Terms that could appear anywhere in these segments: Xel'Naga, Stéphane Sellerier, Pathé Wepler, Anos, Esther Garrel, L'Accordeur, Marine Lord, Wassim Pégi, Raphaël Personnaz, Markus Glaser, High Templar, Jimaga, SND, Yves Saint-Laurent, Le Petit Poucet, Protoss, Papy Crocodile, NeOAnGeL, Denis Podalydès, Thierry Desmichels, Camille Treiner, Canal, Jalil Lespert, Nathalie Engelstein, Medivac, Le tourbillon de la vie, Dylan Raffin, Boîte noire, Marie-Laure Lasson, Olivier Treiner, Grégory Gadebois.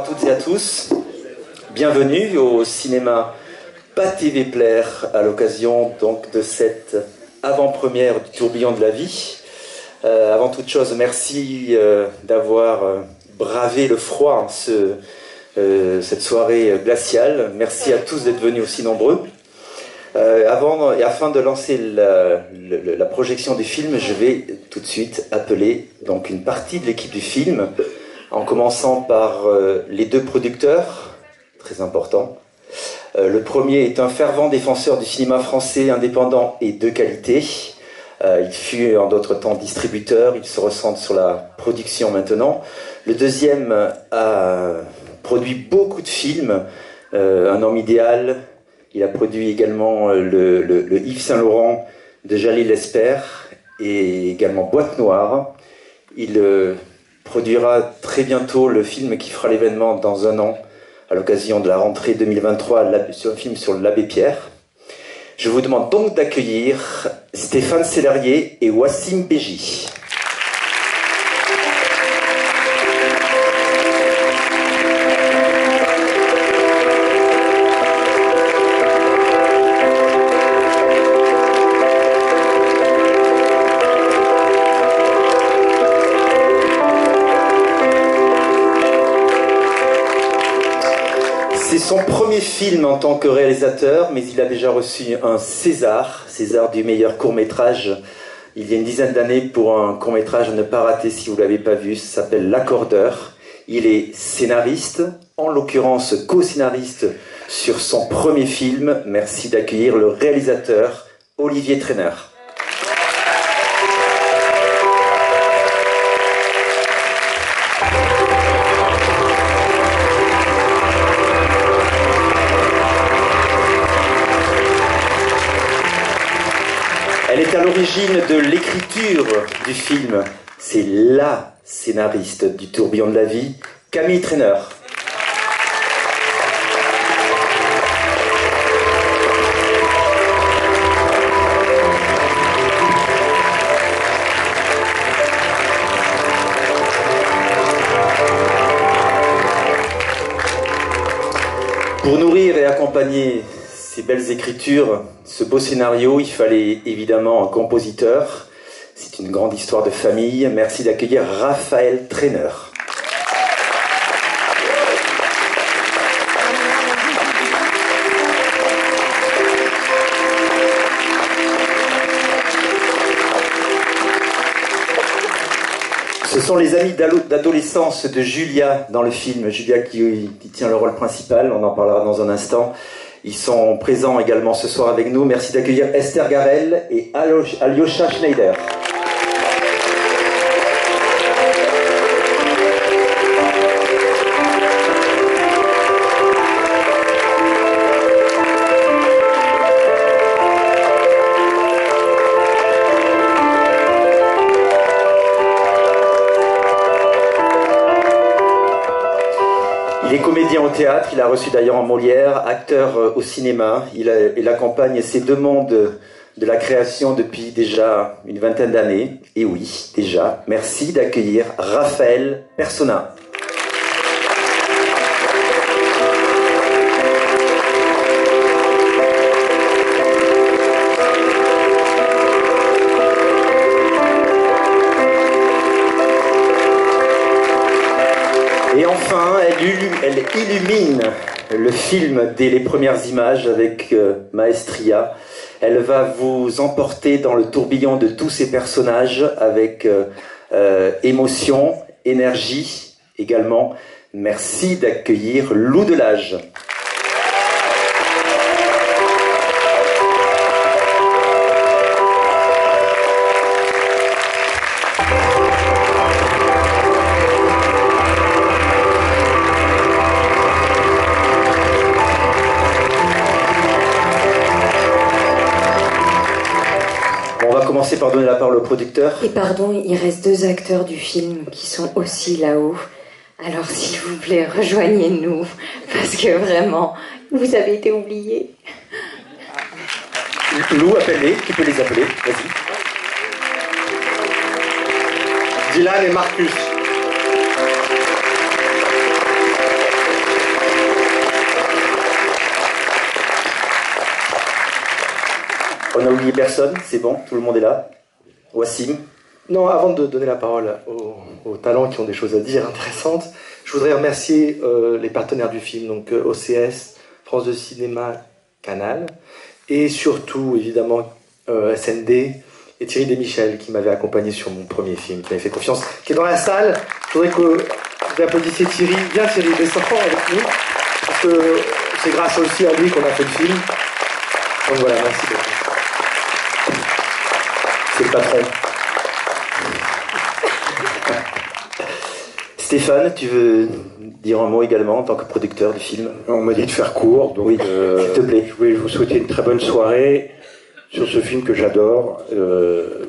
À toutes et à tous, bienvenue au cinéma Pathé Wepler à l'occasion donc de cette avant-première du tourbillon de la vie. Avant toute chose, merci d'avoir bravé le froid en cette soirée glaciale. Merci à tous d'être venus aussi nombreux. Avant et afin de lancer la projection du film, je vais tout de suite appeler donc une partie de l'équipe du film, en commençant par les deux producteurs, très important. Le premier est un fervent défenseur du cinéma français indépendant et de qualité. Il fut en d'autres temps distributeur, il se recentre sur la production maintenant. Le deuxième a produit beaucoup de films, Un homme idéal, il a produit également le Yves Saint-Laurent de Jalil Lespert et également Boîte noire. Il produira très bientôt le film qui fera l'événement dans un an, à l'occasion de la rentrée 2023, un film sur l'abbé Pierre. Je vous demande donc d'accueillir Stéphane Sellerier et Wassim Pégi. Son premier film en tant que réalisateur, mais il a déjà reçu un César du meilleur court-métrage il y a une dizaine d'années pour un court-métrage à ne pas rater si vous ne l'avez pas vu, ça s'appelle L'Accordeur. Il est scénariste, en l'occurrence co-scénariste sur son premier film. Merci d'accueillir le réalisateur Olivier Treiner. Elle est à l'origine de l'écriture du film. C'est LA scénariste du tourbillon de la vie, Camille Treiner. Pour nourrir et accompagner ces belles écritures, ce beau scénario, il fallait évidemment un compositeur. C'est une grande histoire de famille. Merci d'accueillir Raphaël Treiner. Ce sont les amis d'adolescence de Julia dans le film. Julia qui tient le rôle principal, on en parlera dans un instant. Ils sont présents également ce soir avec nous. Merci d'accueillir Esther Garrel et Aliocha Schneider. Il est comédien au théâtre, il a reçu d'ailleurs en Molière, acteur au cinéma. Il accompagne ces deux mondes de la création depuis déjà une vingtaine d'années. Et oui, déjà, merci d'accueillir Raphaël Personnaz. Et enfin, elle illumine le film dès les premières images avec maestria. Elle va vous emporter dans le tourbillon de tous ces personnages avec émotion, énergie également. Merci d'accueillir Lou de Laâge. Par donner la parole au producteur. Et pardon, il reste deux acteurs du film qui sont aussi là-haut. Alors s'il vous plaît, rejoignez-nous, parce que vraiment, vous avez été oubliés. Lou, appelle-les, tu peux les appeler, vas-y. Dylan et Marcus. On n'a oublié personne, c'est bon, tout le monde est là. Wassim. Non, avant de donner la parole aux talents qui ont des choses à dire intéressantes, je voudrais remercier les partenaires du film, donc OCS, France de Cinéma, Canal, et surtout, évidemment, SND et Thierry Desmichels, qui m'avait accompagné sur mon premier film, qui m'avait fait confiance, qui est dans la salle. Je voudrais que vous applaudissiez Thierry. Viens Thierry, descends avec nous, parce que c'est grâce aussi à lui qu'on a fait le film. Donc voilà, merci beaucoup. C'est le patron. Stéphane, tu veux dire un mot également en tant que producteur du film? On m'a dit de faire court, donc oui, s'il te plaît. Je voulais vous souhaiter une très bonne soirée sur ce film que j'adore.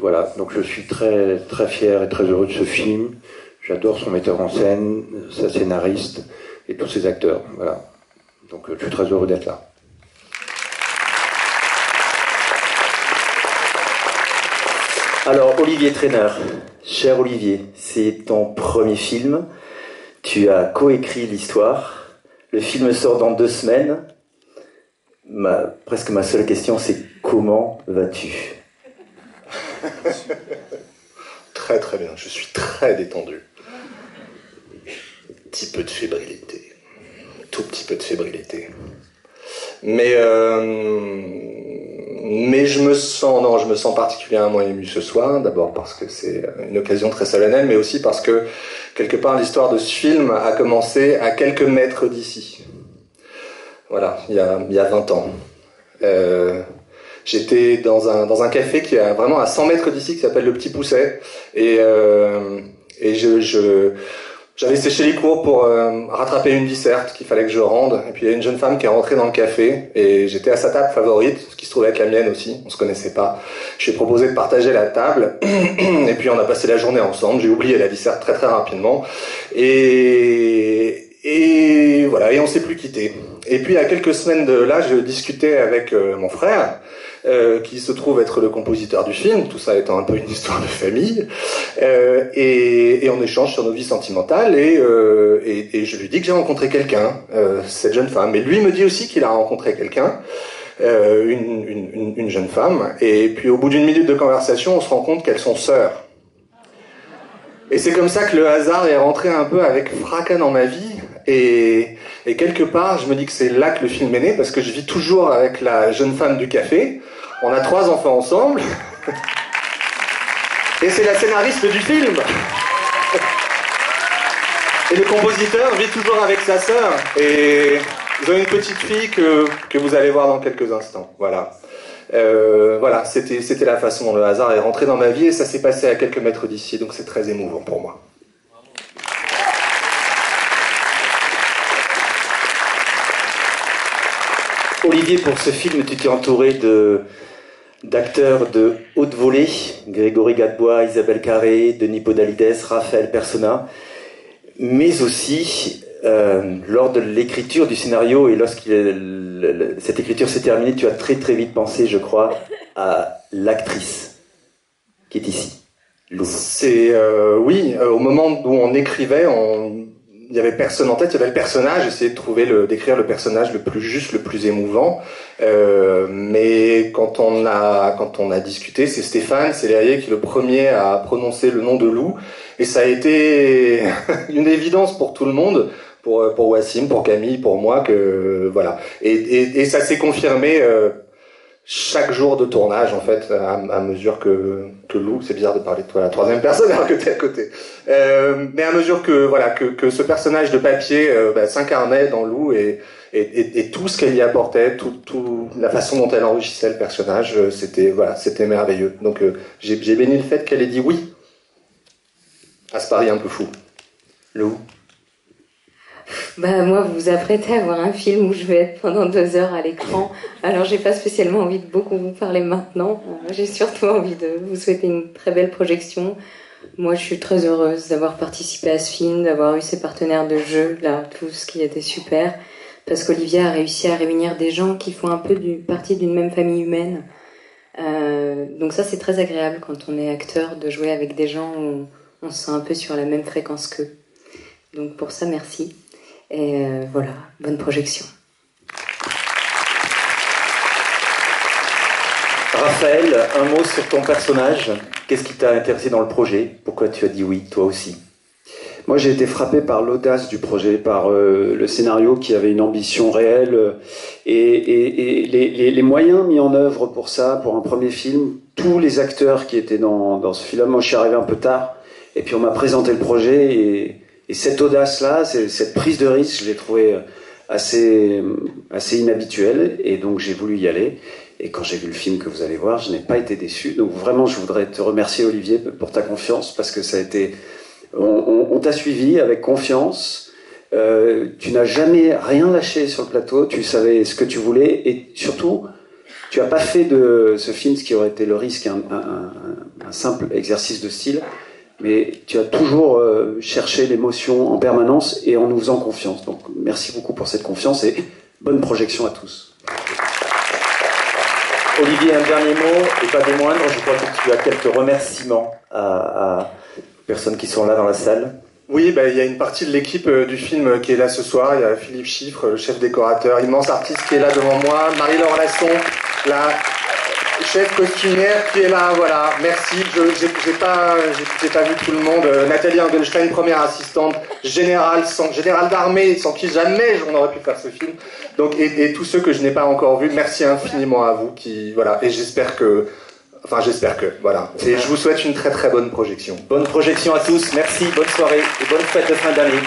Voilà, donc je suis très très fier et très heureux de ce film. J'adore son metteur en scène, sa scénariste et tous ses acteurs. Voilà, donc je suis très heureux d'être là. Alors Olivier Treiner, cher Olivier, c'est ton premier film, tu as coécrit l'histoire, le film sort dans 2 semaines, presque ma seule question c'est comment vas-tu? Très très bien, je suis très détendu, un petit peu de fébrilité, un tout petit peu de fébrilité, mais je me sens particulièrement ému ce soir, d'abord parce que c'est une occasion très solennelle, mais aussi parce que, quelque part, l'histoire de ce film a commencé à quelques mètres d'ici. Voilà, il y a 20 ans. J'étais dans un café qui est vraiment à 100 mètres d'ici, qui s'appelle Le Petit Poucet, et j'avais séché les cours pour rattraper une disserte qu'il fallait que je rende. Et puis il y a une jeune femme qui est rentrée dans le café et j'étais à sa table favorite, ce qui se trouvait être la mienne aussi, on se connaissait pas. Je lui ai proposé de partager la table et puis on a passé la journée ensemble. J'ai oublié la disserte très très rapidement et voilà, et on s'est plus quitté. Et puis à quelques semaines de là, je discutais avec mon frère, qui se trouve être le compositeur du film, tout ça étant un peu une histoire de famille, et on échange sur nos vies sentimentales, et je lui dis que j'ai rencontré quelqu'un, cette jeune femme, et lui me dit aussi qu'il a rencontré quelqu'un, une jeune femme, et puis au bout d'une minute de conversation, on se rend compte qu'elles sont sœurs. Et c'est comme ça que le hasard est rentré un peu avec fracas dans ma vie, et quelque part, je me dis que c'est là que le film est né, parce que je vis toujours avec la jeune femme du café. On a 3 enfants ensemble. Et c'est la scénariste du film. Et le compositeur vit toujours avec sa sœur. Et ils ont une petite fille que vous allez voir dans quelques instants. Voilà. Voilà, c'était la façon dont le hasard est rentré dans ma vie, et ça s'est passé à quelques mètres d'ici, donc c'est très émouvant pour moi. Olivier, pour ce film, tu t'es entouré d'acteurs de haute volée, Grégory Gadebois, Isabelle Carré, Denis Podalydès, Raphaël Personnaz, mais aussi, lors de l'écriture du scénario, et lorsque cette écriture s'est terminée, tu as très très vite pensé, je crois, à l'actrice qui est ici, Lou. Oui, au moment où on écrivait, il n'y avait personne en tête, il y avait le personnage, essayer de trouver d'écrire le personnage le plus juste, le plus émouvant. Mais quand on a discuté, c'est Stéphane Sellerier qui est le premier à prononcer le nom de Lou. Et ça a été une évidence pour tout le monde, pour Wassim, pour Camille, pour moi, que voilà. Et ça s'est confirmé chaque jour de tournage, en fait, à mesure que Lou, c'est bizarre de parler de toi, la 3e personne alors que t'es à côté, mais à mesure que ce personnage de papier s'incarnait dans Lou, et tout ce qu'elle y apportait, tout la façon dont elle enrichissait le personnage, c'était merveilleux. Donc j'ai béni le fait qu'elle ait dit oui à ce pari un peu fou. Lou? Bah moi, vous vous apprêtez à voir un film où je vais être pendant 2 heures à l'écran, alors j'ai pas spécialement envie de beaucoup vous parler maintenant, j'ai surtout envie de vous souhaiter une très belle projection. Moi je suis très heureuse d'avoir participé à ce film, d'avoir eu ces partenaires de jeu, là, tous, qui étaient super, parce qu'Olivier a réussi à réunir des gens qui font un peu partie d'une même famille humaine, donc ça c'est très agréable quand on est acteur de jouer avec des gens où on se sent un peu sur la même fréquence qu'eux, donc pour ça merci. Et voilà, bonne projection. Raphaël, un mot sur ton personnage. Qu'est-ce qui t'a intéressé dans le projet? Pourquoi tu as dit oui, toi aussi? Moi, j'ai été frappé par l'audace du projet, par le scénario qui avait une ambition réelle et les moyens mis en œuvre pour ça, pour un premier film. Tous les acteurs qui étaient dans ce film. Moi, je suis arrivé un peu tard et puis on m'a présenté le projet et cette audace-là, cette prise de risque, je l'ai trouvée assez inhabituelle et donc j'ai voulu y aller. Et quand j'ai vu le film que vous allez voir, je n'ai pas été déçu. Donc vraiment, je voudrais te remercier, Olivier, pour ta confiance parce que ça a été... On t'a suivi avec confiance, tu n'as jamais rien lâché sur le plateau, tu savais ce que tu voulais et surtout, tu n'as pas fait de ce film, ce qui aurait été le risque, un simple exercice de style, mais tu as toujours cherché l'émotion en permanence et en nous faisant confiance. Donc merci beaucoup pour cette confiance et bonne projection à tous. Olivier, un dernier mot et pas des moindres, je crois que tu as quelques remerciements à personnes qui sont là dans la salle. Oui, il y a une partie de l'équipe du film qui est là ce soir. Il y a Philippe Chiffre, chef décorateur, immense artiste qui est là devant moi. Marie-Laure Lasson, la chef costumière qui est là. Voilà, merci. J'ai pas vu tout le monde. Nathalie Engelstein, première assistante générale, générale d'armée, sans qui jamais on aurait pu faire ce film. Donc, et tous ceux que je n'ai pas encore vus, merci infiniment à vous. Et j'espère que... Enfin, j'espère que, voilà. Et je vous souhaite une très bonne projection. Bonne projection à tous, merci, bonne soirée et bonne fête de fin d'année.